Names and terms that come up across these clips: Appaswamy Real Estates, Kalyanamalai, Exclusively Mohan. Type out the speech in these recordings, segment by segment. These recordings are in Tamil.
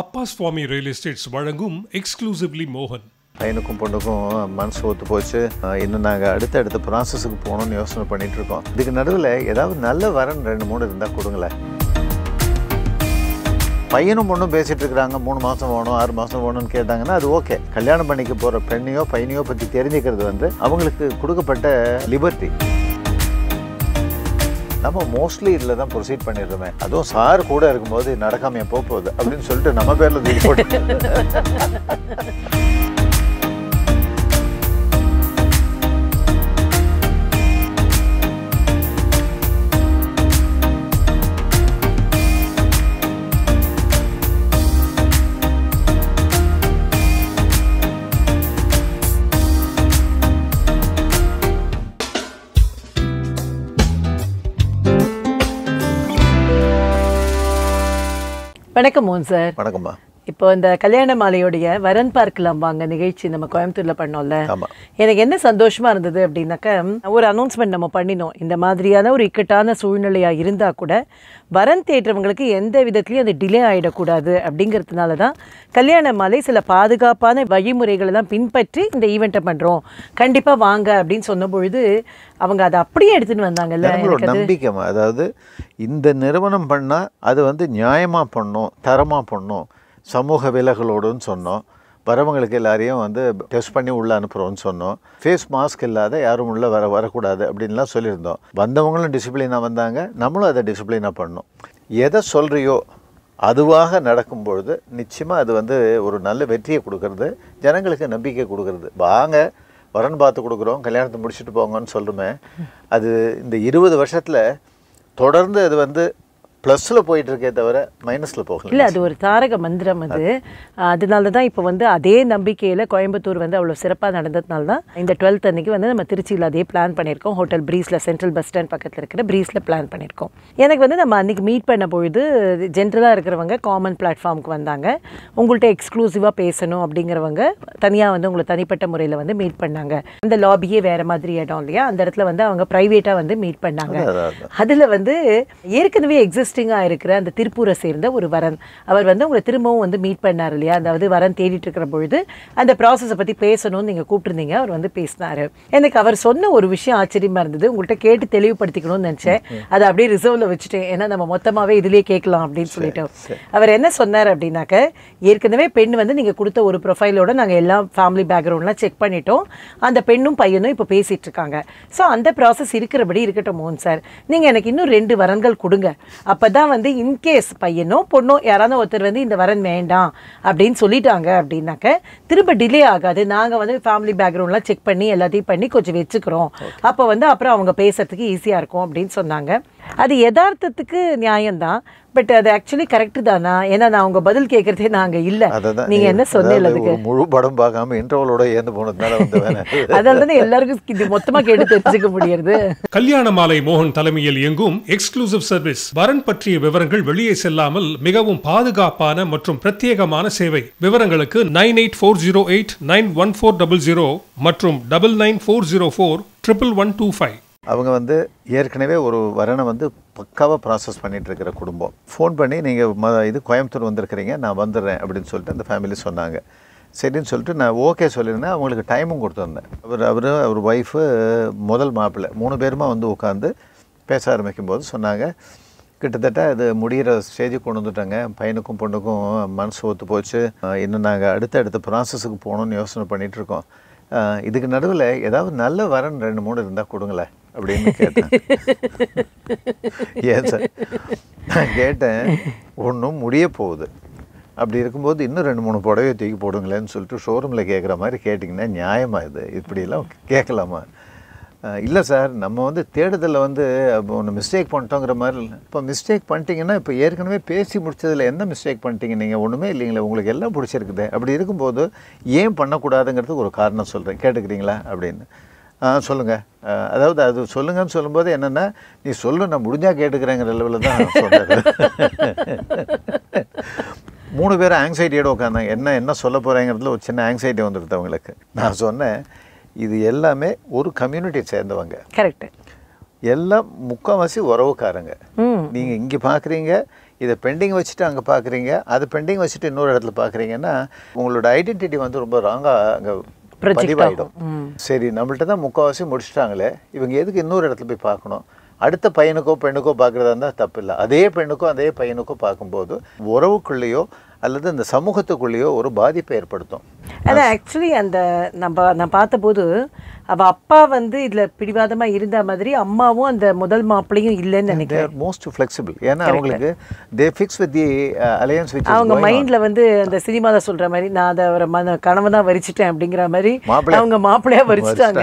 Appaswamy Real Estates வழங்கும் Exclusively Mohan. ஐனுக்கும் பொண்ணுக்கும் மனசு ஒத்து போச்சு, இன்னும் நாங்கள் அடுத்தடுத்த ப்ராசஸுக்கு போகணும்னு யோசனை பண்ணிட்டு இருக்கோம். இதுக்கு நடுவில் ஏதாவது நல்ல வரன் 2-3 இருந்தால் கொடுங்களேன். பையனும் பொண்ணும் பேசிட்டு இருக்கிறாங்க, 3 மாதம் வேணும் 6 மாதம் வேணும்னு கேட்டாங்கன்னா அது ஓகே. கல்யாணம் பண்ணிக்க போகிற பெண்ணையோ பையனையோ பற்றி தெரிஞ்சுக்கிறது வந்து அவங்களுக்கு கொடுக்கப்பட்ட லிபர்ட்டி. நம்ம மோஸ்ட்லி இதில் தான் ப்ரொசீட் பண்ணிடுறோமே, அதுவும் சார் கூட இருக்கும்போது நடக்காம எப்போ போகுது அப்படின்னு சொல்லிட்டு நம்ம பேரில் தூக்கி போட்டு. வணக்கம் மோகன் சார். வணக்கம்மா. இப்போ இந்த கல்யாணமாலையோடைய வரன் பார்க்கலாம் வாங்க நிகழ்ச்சி நம்ம கோயம்புத்தூர்ல பண்ணோம்ல, எனக்கு என்ன சந்தோஷமா இருந்தது அப்படின்னாக்கா, ஒரு அனௌன்ஸ்மெண்ட் நம்ம பண்ணினோம். இந்த மாதிரியான ஒரு இக்கட்டான சூழ்நிலையா இருந்தா கூட வரன் தேடுறவங்களுக்கு எந்த விதத்துலையும் அது டிலே ஆகிடக்கூடாது அப்படிங்கிறதுனால தான் கல்யாணமாலை சில பாதுகாப்பான வழிமுறைகளை தான் பின்பற்றி இந்த ஈவெண்ட்டை பண்ணுறோம், கண்டிப்பாக வாங்க அப்படின்னு சொன்ன பொழுது அவங்க அதை அப்படியே எடுத்துன்னு வந்தாங்கல்ல. நம்பிக்கை, அதாவது இந்த நிறுவனம் பண்ணால் அது வந்து நியாயமாக பண்ணணும், தரமாக பண்ணணும், சமூக விலகலோடுன்னு சொன்னோம். வரவங்களுக்கு எல்லாரையும் வந்து டெஸ்ட் பண்ணி உள்ளே அனுப்புகிறோன்னு சொன்னோம். ஃபேஸ் மாஸ்க் இல்லாத யாரும் உள்ளே வரக்கூடாது அப்படின்லாம் சொல்லியிருந்தோம். வந்தவங்களும் டிசிப்ளினாக வந்தாங்க, நம்மளும் அதை டிசிப்ளினாக பண்ணோம். எதை சொல்கிறியோ அதுவாக நடக்கும்பொழுது நிச்சயமாக அது வந்து ஒரு நல்ல வெற்றியை கொடுக்கறது, ஜனங்களுக்கு நம்பிக்கை கொடுக்கறது. வாங்க வரன் பார்த்து கொடுக்குறோம், கல்யாணத்தை முடிச்சுட்டு போங்கன்னு சொல்கிறோமே, அது இந்த 20 வருஷத்தில் தொடர்ந்து அது வந்து ப்ளஸில் போயிட்டுருக்கே தவிர மைனஸில் போகல. இல்லை, அது ஒரு தாரக மந்திரம் அது. அதனால தான் இப்போ வந்து அதே நம்பிக்கையில் கோயம்புத்தூர் வந்து அவ்வளோ சிறப்பாக நடந்ததுனால தான் இந்த 12th அன்றைக்கி வந்து நம்ம திருச்சியில் அதே பிளான் பண்ணியிருக்கோம். ஹோட்டல் ப்ரீஸில், சென்ட்ரல் பஸ் ஸ்டாண்ட் பக்கத்தில் இருக்கிற ப்ரீஸில் பிளான் பண்ணியிருக்கோம். எனக்கு வந்து நம்ம அன்றைக்கி மீட் பண்ண பொழுது ஜென்ரலாக இருக்கிறவங்க காமன் பிளாட்ஃபார்முக்கு வந்தாங்க, உங்கள்கிட்ட எக்ஸ்க்ளூசிவாக பேசணும் அப்படிங்கிறவங்க தனியாக வந்து உங்களை தனிப்பட்ட முறையில் வந்து மீட் பண்ணாங்க. அந்த லாபியே வேறு மாதிரி இடம் இல்லையா, அந்த இடத்துல வந்து அவங்க ப்ரைவேட்டாக வந்து மீட் பண்ணாங்க. அதில் வந்து ஏற்கனவே எக்ஸிஸ்ட் இருக்கிற அந்த திருப்பூரை சேர்ந்த ஒரு வரன், அவர் வந்து உங்களை திரும்பவும் வந்து மீட் பண்ணார் இல்லையா, அதாவது வரன் தேடிட்டு இருக்கிற பொழுது அந்த ப்ராசஸை பற்றி பேசணும்னு நீங்கள் கூப்பிட்டுருந்தீங்க, அவர் வந்து பேசினார். எனக்கு அவர் சொன்ன ஒரு விஷயம் ஆச்சரியமாக இருந்தது, உங்கள்கிட்ட கேட்டு தெளிவுபடுத்திக்கணும்னு நினச்சேன், அதை அப்படியே ரிசர்வில் வச்சுட்டேன், ஏன்னா நம்ம மொத்தமாகவே இதிலே கேட்கலாம் அப்படின்னு சொல்லிட்டோம். அவர் என்ன சொன்னார் அப்படின்னாக்க, ஏற்கனவே பெண் வந்து நீங்கள் கொடுத்த ஒரு ப்ரொஃபைலோட நாங்கள் எல்லாம் ஃபேமிலி பேக்ரவுண்ட்லாம் செக் பண்ணிட்டோம், அந்த பெண்ணும் பையனும் இப்போ பேசிகிட்டு இருக்காங்க. ஸோ அந்த ப்ராசஸ் இருக்கிறபடி இருக்கட்டும் மோகன் சார், நீங்கள் எனக்கு இன்னும் 2 வரன்கள் கொடுங்க, அப்போ தான் வந்து இன்கேஸ் பையனோ பொண்ணோ யாராவது ஒருத்தர் வந்து இந்த வரன் வேண்டாம் அப்படின்னு சொல்லிட்டாங்க அப்படின்னாக்க திரும்ப டிலே ஆகாது, நாங்கள் வந்து ஃபேமிலி பேக்ரவுண்ட்லாம் செக் பண்ணி எல்லாத்தையும் பண்ணி கொஞ்சம் வச்சுக்கிறோம், அப்போ வந்து அப்புறம் அவங்க பேசுறதுக்கு ஈஸியாக இருக்கும் அப்படின்னு சொன்னாங்க. அது யதார்த்தத்துக்கு நியாயம்தான், பட் அது ஆக்சுவலி கரெக்டு தானா? ஏன்னா நான் அவங்க பதில் கேட்குறதே நாங்கள் இல்லை, நீங்கள் என்ன சொன்னீங்க அதுக்கு முழு படம் பார்க்காம இன்டர்வலோட ஏந்து போனதுனால வந்து அதனால தானே எல்லாருக்கும் இது மொத்தமாக கேட்டு தெரிஞ்சுக்க முடியாது. கல்யாணமாலை மோகன் தலைமையில் இயங்கும் எக்ஸ்க்ளூசிவ் சர்வீஸ் வரன் பற்றிய விவரங்கள் வெளியே செல்லாமல் மிகவும் பாதுகாப்பான மற்றும் பிரத்யேகமான சேவை. விவரங்களுக்கு 9840891400 மற்றும் 9940411125. அவங்க வந்து ஏற்கனவே ஒரு வரனை வந்து பக்காவாக ப்ராசஸ் பண்ணிகிட்ருக்கிற குடும்பம் ஃபோன் பண்ணி, நீங்கள் இது கோயம்புத்தூர் வந்திருக்கிறீங்க, நான் வந்துடுறேன் அப்படின்னு சொல்லிட்டு அந்த ஃபேமிலி சொன்னாங்க. சரின்னு சொல்லிட்டு நான் ஓகே சொல்லியிருந்தேன், அவங்களுக்கு டைமும் கொடுத்துருந்தேன். அவர் ஒய்ஃபு முதல் மாப்பிள்ளை 3 பேருமா வந்து உட்காந்து பேச ஆரம்பிக்கும்போது சொன்னாங்க, கிட்டத்தட்ட அது முடிகிற ஸ்டேஜுக்கு கொண்டு வந்துட்டாங்க, பையனுக்கும் பொண்ணுக்கும் மனசு ஒத்து போச்சு, இன்னும் நாங்கள் அடுத்தடுத்த ப்ராசஸுக்கு போகணும்னு யோசனை பண்ணிகிட்ருக்கோம், இதுக்கு நடுவில் ஏதாவது நல்ல வரன் 2-3 இருந்தால் கொடுங்களேன் அப்படின்னு கேட்டேன். ஏன் சார்? நான் கேட்டேன், ஒன்றும் முடிய போகுது, அப்படி இருக்கும்போது இன்னும் 2-3 புடவையை தூக்கி போடுங்களேன்னு சொல்லிட்டு ஷோரூமில் கேட்குற மாதிரி கேட்டிங்கன்னா நியாயமா? இது இப்படிலாம் கேட்கலாமா? இல்லை சார், நம்ம வந்து தேடுதலில் வந்து ஒன்று மிஸ்டேக் பண்ணிட்டோங்கிற மாதிரி இல்லை. இப்போ மிஸ்டேக் பண்ணிட்டீங்கன்னா, இப்போ ஏற்கனவே பேசி முடிச்சதில் என்ன மிஸ்டேக் பண்ணிட்டீங்க, நீங்கள் ஒன்றுமே இல்லைங்களே, உங்களுக்கு எல்லாம் பிடிச்சிருக்குது, அப்படி இருக்கும்போது ஏன் பண்ணக்கூடாதுங்கிறதுக்கு ஒரு காரணம் சொல்கிறேன், கேட்டுக்கிறீங்களா அப்படின்னு. சொல்லுங்கள், அதாவது அது சொல்லுங்கன்னு சொல்லும்போது என்னென்னா, நீ சொல்லு, நான் முடிஞ்சால் கேட்டுக்கிறேங்கிற லெவலில் தான் சொல்கிறேன். 3 பேரும் ஆங்ஸைட்டியோடு உட்காந்தாங்க, என்ன சொல்ல போகிறேங்கிறதுல ஒரு சின்ன ஆங்ஸைட்டி வந்துடுது அவங்களுக்கு. நான் சொன்னேன், இது எல்லாமே ஒரு கம்யூனிட்டி சேர்ந்தவங்க, கரெக்ட், எல்லாம் முக்கால்வாசி உறவுக்காரங்க, நீங்கள் இங்கே பார்க்குறீங்க, Either pending which tongue parkering, other pending which in order to parkering, and identity on the Ranga Padivido. Said in Namilta Mukasi Mudstrangle, even Yaki no rattle be parkno. Add the Payanoco, Penduco, Bagradana, Tapilla, Ade Penduco, and they Payanoco Parkumbodo, Voro Kulio, other than the Samukhatukulio or Badi Pair Perto. And actually, and the Napata Budu, Abapa, and the Pidivadama Irida Madri, Amma, and the Modal Mapling, Ilan, and they are most flexible. They fix with the alliance which is going on. Mind the cinema, the Sultra Marina, the Ramana, Kanamana, Verichita, and Dingramari, Maple, Verichita,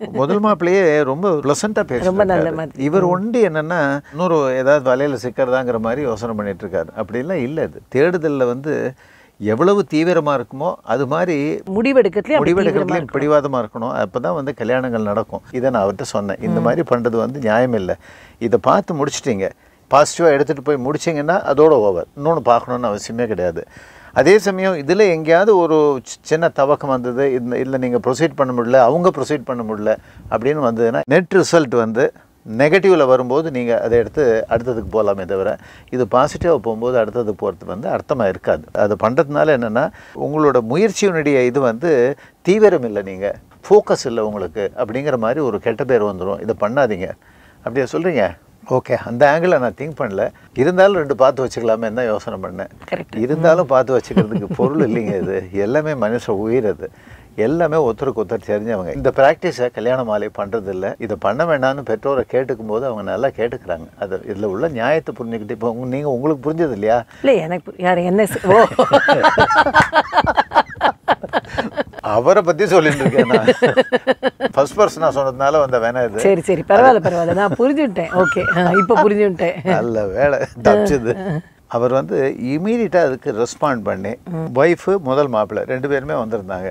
and Modal Maple, Rumbo, Losanta Pes. Even one day, Nana, Noro, Eda Valle, Sekaranga Mari, Osamanetrica, Abdilla, Illed, Theatre the Levante, Yevolo Tiver Markmo, Adamari, Mudivadicatli, and Padiva Marcono, Apada, and the Kalyanangal Nadako, either now the son, in the Mari Pandaduan, the Yamilla, either path Mudsting, Pasture edited by Mudsing and Adoro over, no Pacona, Simegade. அதேசமயம் இதுல எங்கயாவது ஒரு சின்ன தவக்கம் வந்தது இல்ல நீங்க ப்ரோசீட் பண்ண முடியல அவங்க ப்ரோசீட் பண்ண முடியல அப்படினு வந்ததுனா நெட் ரிசல்ட் வந்து நெகட்டிவ்ல வரும்போது நீங்க அதை எடுத்து அடுத்ததுக்கு போலாமே தவிர இது பாசிட்டிவா போயும்போது அடுத்தது போறது வந்து அர்த்தமா இருக்காது அது பண்றதுனால என்னன்னா உங்களோட முயற்சியினுடைய இது வந்து தீவிரம் இல்ல நீங்க ஃபோக்கஸ் இல்ல உங்களுக்கு அப்படிங்கற மாதிரி ஒரு கெட்ட பேர் வந்துரும் இத பண்ணாதீங்க அப்படியே சொல்றீங்க Okay, அந்த angle I think பண்ணல இருந்தாலும் ரெண்டு பாத்து வச்சுக்கலாமே தான் யோசனை பண்ணேன் கரெக்ட் இருந்தாலும் பாத்து வச்சுக்கிறதுக்கு பொருள் இல்லங்க இது எல்லாமே மனுஷ உயிர் அது எல்லாமே ஒருத்தருக்கு ஒருத்தர் தெரிஞ்சவங்க இந்த பிராக்டீஸ் கல்யாணமாலை பண்றது இல்ல இத பண்ண வேண்டாம்னு பெற்றோரை கேட்கும்போது அவங்க நல்லா கேட்கறாங்க அது இதல உள்ள நியாயத்தை புரிஞ்சிக்கிட்டு இப்போ நீங்க உங்களுக்கு புரிஞ்சது இல்லையா இல்ல எனக்கு யார் என்ன அவரை பத்தி சொல்லிட்டு இருக்கேன் நான் ஃபர்ஸ்ட் पर्सனா சொன்னதனால வந்த வேணா இது சரி சரி பரவாயில்லை பரவாயில்லை நான் புரிஞ்சிட்டேன் ஓகே இப்போ புரிஞ்சிட்டேன் நல்ல வேளை தப்பிச்சது அவர் வந்து இமிடியேட்டா அதுக்கு ரெஸ்பாண்ட் பண்ணி வைஃப் முதல் மாப்பிள்ளை ரெண்டு பேருமே வந்திருந்தாங்க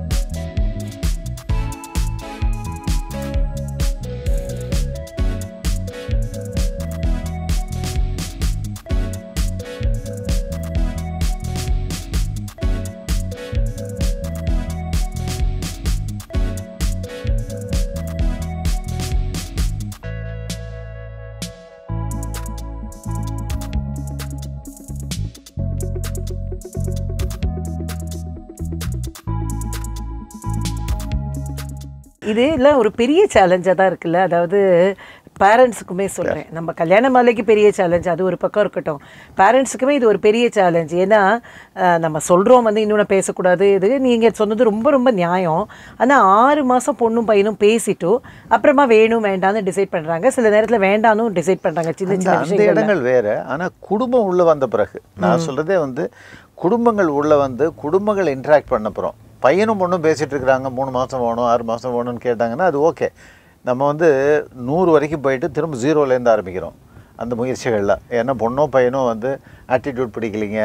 இது இல்ல ஒரு பெரிய சவாலா தான் இருக்குல அதாவது பேரண்ட்ஸ்க்குமே சொல்றேன் நம்ம கல்யாணமாலைக்கு பெரிய சவால் அது ஒரு பக்கம் இருக்கட்டும் பேரண்ட்ஸ்க்குமே இது ஒரு பெரிய சவால் ஏனா நம்ம சொல்றோம் வந்து இன்னும் பேச கூடாது இது நீங்க சொன்னது ரொம்ப ரொம்ப நியாயம் ஆனா 6 மாசம் பொண்ணும் பையனும் பேசிட்டு அப்புறமா வேணும் வேண்டாம்னு டிசைட் பண்றாங்க சில நேரத்துல வேண்டாம்னு டிசைட் பண்றாங்க சின்ன சின்ன விஷயங்கள் இடங்கள் வேற ஆனா குடும்பம் உள்ள வந்த பிறகு நான் சொல்றதே வந்து குடும்பங்கள் உள்ள வந்து குடும்பங்கள் இன்டராக்ட் பண்ணப் போறோம் பையனும் பொண்ணும் பேசிட்டு இருக்காங்க 3 மாசம் வேணும் 6 மாசம் வேணும்னு கேட்டாங்கன்னா அது ஓகே நம்ம வந்து 100 வரைக்கும் போயிடு திரும்ப 0ல இருந்து ஆரம்பிக்கிறோம் அந்த முயற்சிகள்ல ஏன்னா பொண்ணோ பையனோ வந்து ஆட்டிட்யூட் பிடிக்கலங்க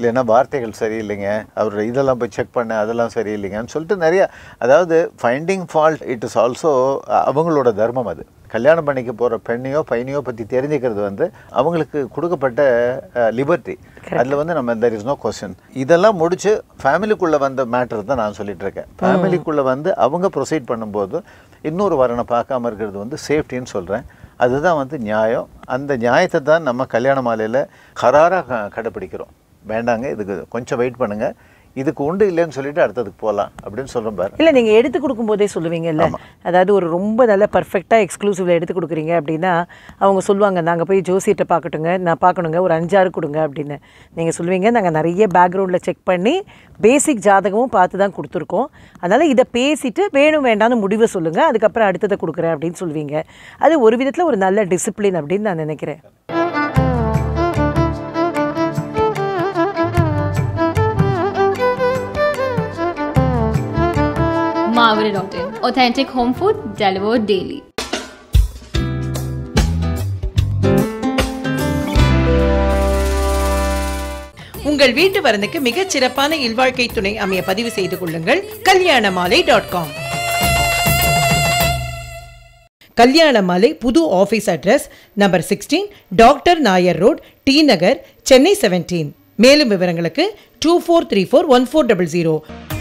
இல்லனா வார்த்தைகள் சரியில்லைங்க அவரோட இதெல்லாம் போய் செக் பண்ண அதெல்லாம் சரியில்லைங்கன்னு சொல்லிட்டு நிறைய அதாவது finding fault it is also அவங்களோட தர்மம் அது கல்யாணம் பண்ணிக்க போற பெண்ணியோ பையனியோ பத்தி தெரிஞ்சிக்கிறது வந்து அவங்களுக்கு கொடுக்கப்பட்ட லிபர்ட்டி அதுல வந்து நம்ம there is no question இதெல்லாம் முடிச்சு ஃபேமிலிக்குள்ள வந்த மேட்டர் தான் நான் சொல்லிட்டு இருக்கேன் ஃபேமிலிக்குள்ள வந்து அவங்க ப்ரோசீட் பண்ணும்போது இன்னொரு வரனை பார்க்காம இருக்குது வந்து சேஃப்டின்னு சொல்றேன் அதுதான் வந்து நியாயம் அந்த நியாயத்தை தான் நம்ம கல்யாணமாலையில கராரா கடைபிடிக்கிறோம் வேண்டாங்க இதுக்கு கொஞ்சம் வெயிட் பண்ணுங்க இதுக்கு உண்டு இல்லன்னு சொல்லிட்டு அடுத்ததுக்கு போலாம் அப்படினு சொல்றேன் பாரு இல்ல நீங்க எடுத்து கொடுக்கும் போதே சொல்லுவீங்க இல்ல அதாவது ஒரு ரொம்ப நல்ல பெர்ஃபெக்ட்டா எக்ஸ்க்ளூசிவ்ல எடுத்து கொடுக்குறீங்க அப்படினா அவங்க சொல்வாங்க நாங்க போய் ஜோசியத்தை பார்க்கட்டுங்க நான் பார்க்கணும்ங்க ஒரு 5-6 கொடுங்க அப்படினு நீங்க சொல்வீங்க நாங்க நிறைய பேக்ரவுண்ட்ல செக் பண்ணி பேசிக் ஜாதகமும் பார்த்து தான் கொடுத்துறோம் அதனால இத பேசிட்டு வேணும் வேண்டாம்னு முடிவு சொல்லுங்க அதுக்கு அப்புறம் அடுத்ததை கொடுக்கறேன் அப்படினு சொல்வீங்க அது ஒரு விதத்துல ஒரு நல்ல டிசிப்ளின் அப்படினு நான் நினைக்கிறேன் Marvel.in. Authentic home food delivered daily. உங்கள் வீட்டு வரனுக்கு மிகச் சிறப்பான இல்வாழ்க்கை துணை அமைய பதிவு செய்து கொள்ளுங்கள் kalyanamaalai.com Kalyanamalai, Pudu office address, number 16, Dr. Nayar Road, T Nagar, Chennai 17. Mail vivarangalukku 2434 1400.